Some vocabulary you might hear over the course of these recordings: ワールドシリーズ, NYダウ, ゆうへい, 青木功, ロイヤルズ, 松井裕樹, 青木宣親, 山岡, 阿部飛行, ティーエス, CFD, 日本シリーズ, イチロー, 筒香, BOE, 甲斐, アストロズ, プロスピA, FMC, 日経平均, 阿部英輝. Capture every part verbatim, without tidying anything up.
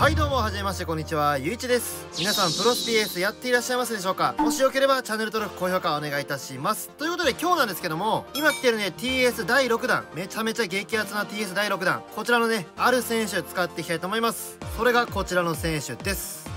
はい、どうもはじめまして、こんにちは、ゆういちです。皆さんプロス ピーエス やっていらっしゃいますでしょうか？もしよければチャンネル登録、高評価お願いいたします。ということで今日なんですけども、今来てるね ティーエス だいろくだん、めちゃめちゃ激アツな ティーエス だいろくだん、こちらのねある選手使っていきたいと思います。それがこちらの選手です。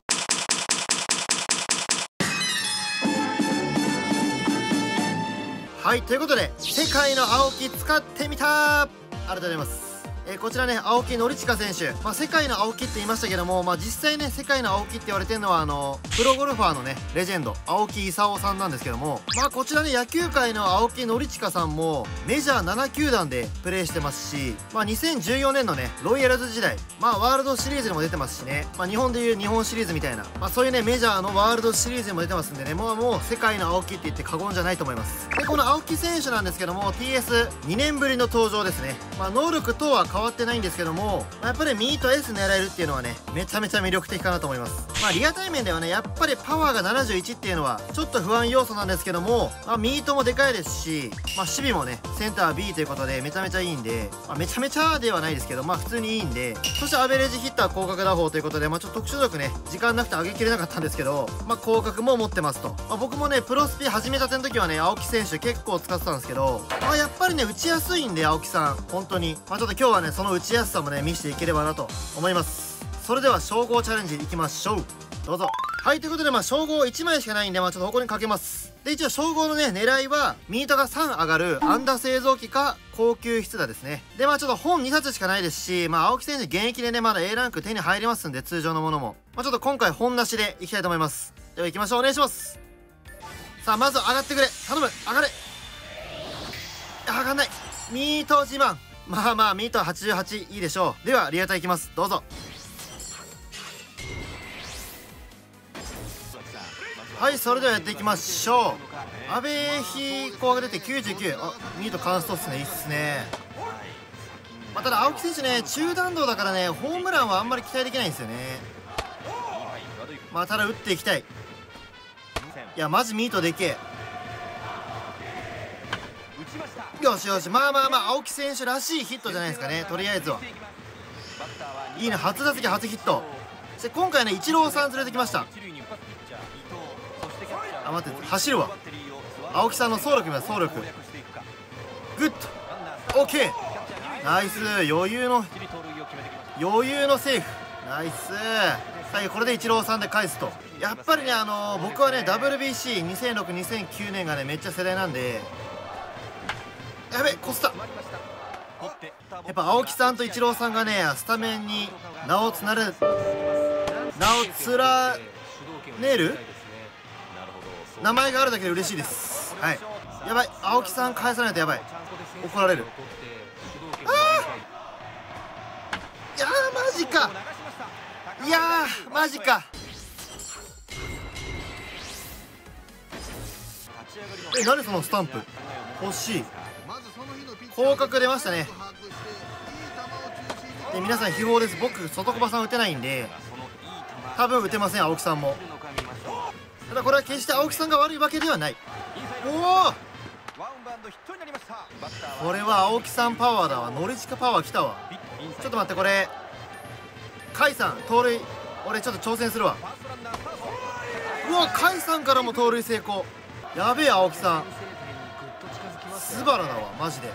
はい、ということで世界の青木使ってみた。ありがとうございます。えー、こちらね青木宣親選手、まあ、世界の青木って言いましたけども、まあ、実際ね世界の青木って言われてるのはあのプロゴルファーのねレジェンド青木功さんなんですけども、まあ、こちらね野球界の青木宣親さんもメジャーななきゅうだんでプレーしてますし、まあ、にせんじゅうよねんのねロイヤルズ時代、まあ、ワールドシリーズにも出てますしね、まあ、日本でいう日本シリーズみたいな、まあ、そういうねメジャーのワールドシリーズにも出てますんでね、もうもう世界の青木って言って過言じゃないと思います。でこの青木選手なんですけども ティーエスにねんぶりの登場ですね。まあ、能力等は変わってないんですけども、やっぱりミート S 狙えるっていうのはねめちゃめちゃ魅力的かなと思います。まあリア対面ではねやっぱりパワーがななじゅういちっていうのはちょっと不安要素なんですけども、まあ、ミートもでかいですし、まあ、守備もねセンター ビー ということでめちゃめちゃいいんで、まあ、めちゃめちゃではないですけどまあ普通にいいんで、そしてアベレージヒッター広角打法ということで、まあ、ちょっと特殊力ね時間なくて上げきれなかったんですけど、まあ、広角も持ってますと、まあ、僕もねプロスピ始めたての時はね青木選手結構使ってたんですけど、まあ、やっぱりね打ちやすいんで青木さん本当に、まあ、ちょっと今日はその打ちやすさもね見せていければなと思います。それでは称号チャレンジいきましょう。どうぞ。はい、ということでまあ称号いちまいしかないんで、まあちょっとここにかけます。で一応称号のね狙いはミートがさん上がる安打製造機か高級筆打ですね。でまあちょっと本にさつしかないですし、まあ青木選手現役でねまだ A ランク手に入りますんで、通常のものも、まあ、ちょっと今回本なしでいきたいと思います。では行きましょう。お願いします。さあまず上がってくれ、頼む、上がれ。上がんない。ミート自慢、まあまあミートはちじゅうはちいいでしょう。ではリアタイいきます。どうぞ。はい、それではやっていきましょう。阿部飛行が出てきゅうじゅうきゅう、あミートカンストっすね、いいっすね。まあ、ただ青木選手ね中弾道だからねホームランはあんまり期待できないんですよね。まあただ打っていきたい。いやマジミートでけえ。よしよし、まあまあまあ青木選手らしいヒットじゃないですかね、とりあえずは。いいね、初打席初ヒット。そして今回ねイチローさん連れてきました。あ待って、走るわ。青木さんの走力見ます、走力。グッド、オッケー、ナイス。余裕の余裕のセーフ、ナイス。はい、これでイチローさんで返すと。やっぱりねあのー、僕はね ダブリュービーシーにせんろく、にせんきゅうねんがねめっちゃ世代なんで、やべ、こすった。やっぱ青木さんとイチローさんがねスタメンに名をつなれ名を連ねる名前があるだけで嬉しいです。はい、やばい、青木さん返さないとやばい、怒られる。あー、いやーマジか、いやーマジか。え、何そのスタンプ欲しい。広角出ましたね。で皆さん非法です。僕外駒さん打てないんで多分打てません、青木さんも。ただこれは決して青木さんが悪いわけではない。おお、これは青木さんパワーだわ、ノリチカパワーきたわ。ちょっと待って、これ甲斐さん盗塁、俺ちょっと挑戦するわ。うわ、甲斐さんからも盗塁成功。やべえ、青木さんスバラだわマジで。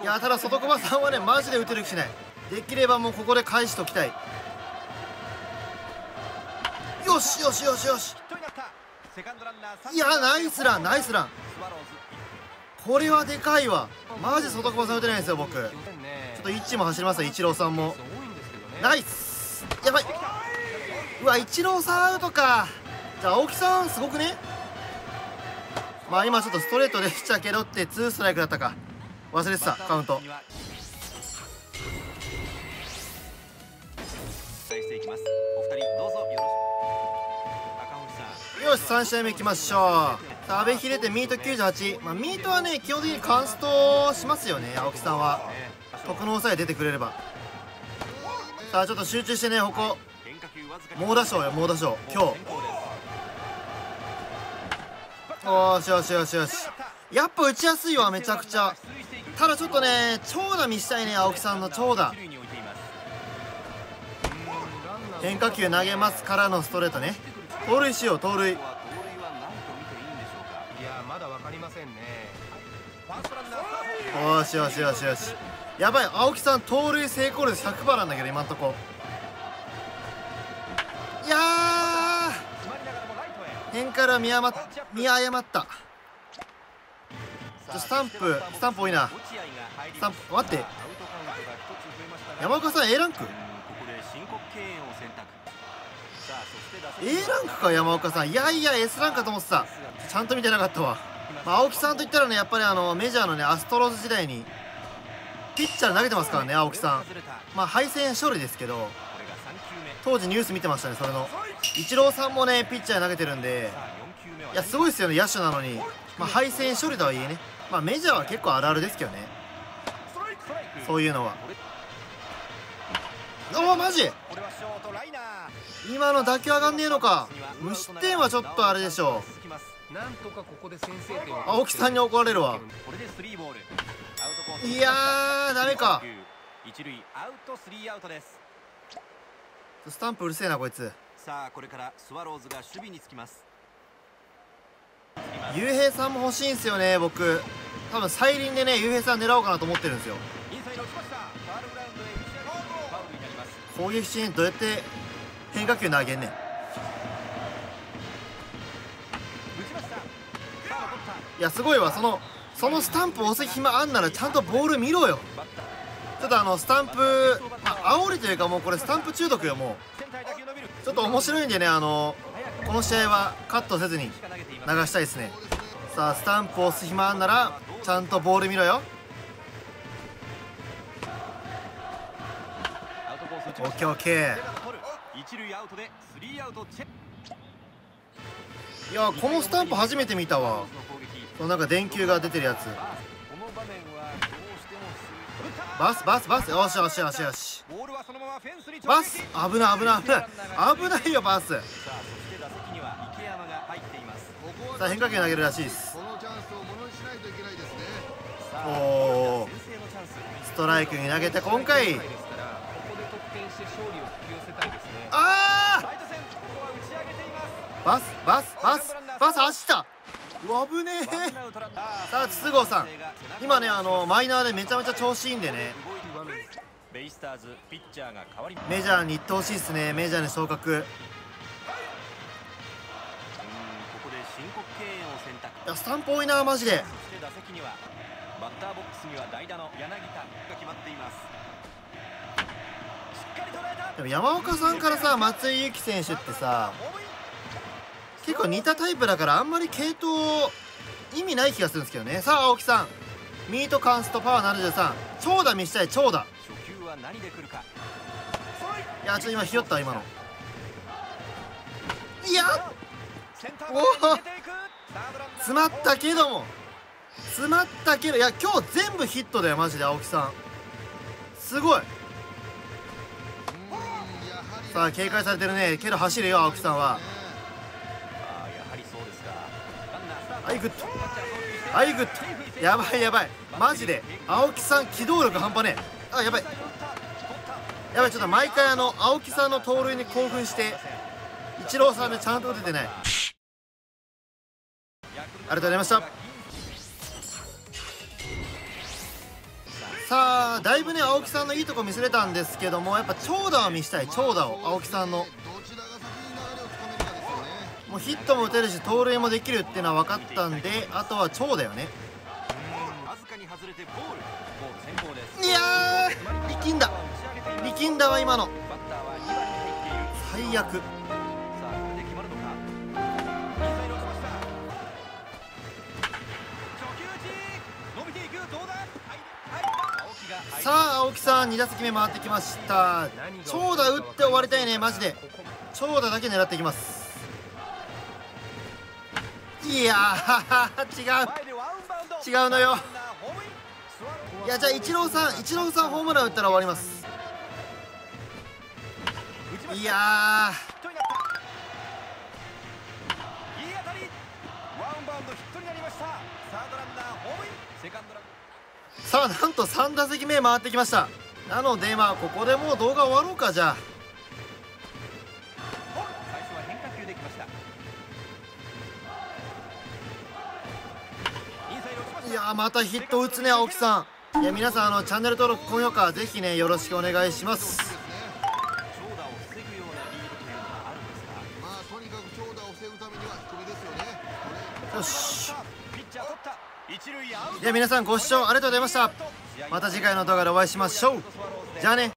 いや、ただ外駒さんはねマジで打てる気しない。できればもうここで返しときたい。よしよしよしよし、いやナイスラン、ナイスラン。これはでかいわ、マジ外駒さん打てないんですよ僕。ちょっといちも走りますよ、イチローさんも。ナイス、やばい。うわ、イチローさんアウトか。じゃあ青木さんすごくね。まあ今ちょっとストレートでしたけどってツーストライクだったか忘れてた、カウント。よし、さんしあいめいきましょう。阿部英輝ミートきゅうじゅうはち、まあ、ミートはね基本的にカンストしますよね青木さんは、特能さえ出てくれれば。さあちょっと集中してね、ここ猛打賞よ、猛打賞今日。よしよしよしよし、やっぱ打ちやすいわめちゃくちゃ。ただちょっとね長打見したいね、青木さんの長打。変化球投げますからのストレートね。盗塁しよう、盗塁。よしよしよしよし、やばい、青木さん盗塁成功率 ひゃくパーセント なんだけど今んとこ。いやー、変化から見誤った。スタンプ、スタンプ多いな。スタンプ、待って。山岡さん A ランク ?A ランクか、山岡さん。いやいや、エス ランクかと思ってた。ちゃんと見てなかったわ。まあ、青木さんといったらね、やっぱりあのメジャーのね、アストロズ時代に、ピッチャー投げてますからね、青木さん。まあ、敗戦処理ですけど、当時ニュース見てましたね、それの。イチローさんもね、ピッチャー投げてるんで、いや、すごいですよね、野手なのに。まあ、敗戦処理とはいえね、まあ、メジャーは結構あるあるですけどね、そういうのは。おお、マジ今の打球上がんねえのか。無失点はちょっとあれでしょう。青木さんに怒られるわ。いやー、ダメか。スタンプうるせえなこいつ。ゆうへいさんも欲しいんすよね。僕多分再臨でね、ゆうへいさん狙おうかなと思ってるんですよ。攻撃シーンどうやって変化球投げんねん。いやすごいわ、そのそのスタンプ押す暇あんならちゃんとボール見ろよ。ちょっとあのスタンプ、まあ煽りというか、もうこれスタンプ中毒よ。もうちょっと面白いんでね、あのこの試合はカットせずに流したいですね。さあスタンプ押す暇あんならちゃんとボール見ろよ。オッケーオッケー。いやこのスタンプ初めて見たわ。なんか電球が出てるやつ。バスバスバス、よしよしよしよし。バス、危ない危ない危ない危ないよバス。さあ変化球投げるらしいです。おお、ストライクに投げて今回、ああバスバスバスバス走った。危ねえ。さあ筒香さん今ね、あのマイナーでめちゃめちゃ調子いいんでね、メジャーに行ってほしいですね。メジャーに昇格。いやスタンプ多いなマジで。でも山岡さんからさ、松井裕樹選手ってさ結構似たタイプだから、あんまり系統意味ない気がするんですけどね。さあ青木さんミートカンストパワーななじゅうさん、長打見したい長打。いやちょっと今ひよった今の。いやおお詰まったけども、詰まったけど、いや今日全部ヒットだよマジで青木さんすごい。さあ警戒されてるねけど走るよ青木さんは。アイグッドアイグッド、やばいやばいマジで青木さん機動力半端ねえ。あやばいやばい、ちょっと毎回あの青木さんの盗塁に興奮してイチローさんでちゃんと打ててない。ありがとうございました。さあだいぶね青木さんのいいとこ見せれたんですけども、やっぱ長打を見したい長打を。青木さんのもうヒットも打てるし盗塁もできるっていうのは分かったんで、あとは長だよね。いやー力んだ力んだわ今の最悪。さあ青木さんに打席目回ってきました。長打打って終わりたいねマジで。長打だけ狙っていきます。いやー違う違うのよ。いやじゃあイチローさんイチローさんホームラン打ったら終わります。いやーさあなんとさん打席目回ってきました。なのでまあここでもう動画終わろうか。じゃあやー、またヒット打つね、青木さん。いや、皆さん、あのチャンネル登録、高評価ぜひねよろしくお願いします。まあとにかく長打を防ぐためには低めですよね。よし、いや皆さんご視聴ありがとうございました。また次回の動画でお会いしましょう。じゃあね。